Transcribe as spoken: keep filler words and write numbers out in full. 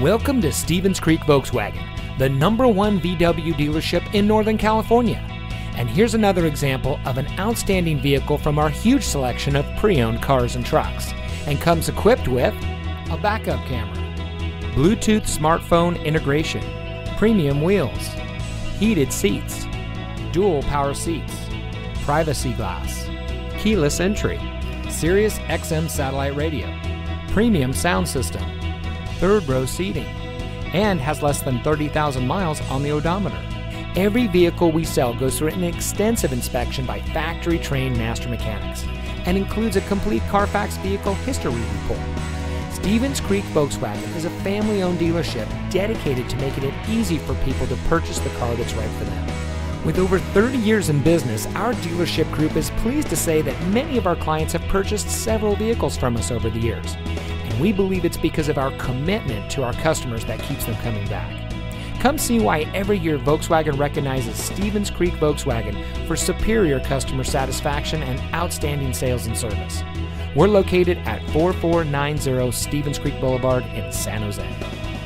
Welcome to Stevens Creek Volkswagen, the number one V W dealership in Northern California. And here's another example of an outstanding vehicle from our huge selection of pre-owned cars and trucks, and comes equipped with a backup camera, Bluetooth smartphone integration, premium wheels, heated seats, dual power seats, privacy glass, keyless entry, Sirius X M satellite radio, premium sound system, third row seating, and has less than thirty thousand miles on the odometer. Every vehicle we sell goes through an extensive inspection by factory-trained master mechanics and includes a complete Carfax vehicle history report. Stevens Creek Volkswagen is a family-owned dealership dedicated to making it easy for people to purchase the car that's right for them. With over thirty years in business, our dealership group is pleased to say that many of our clients have purchased several vehicles from us over the years, and we believe it's because of our commitment to our customers that keeps them coming back. Come see why every year Volkswagen recognizes Stevens Creek Volkswagen for superior customer satisfaction and outstanding sales and service. We're located at four four nine zero Stevens Creek Boulevard in San Jose.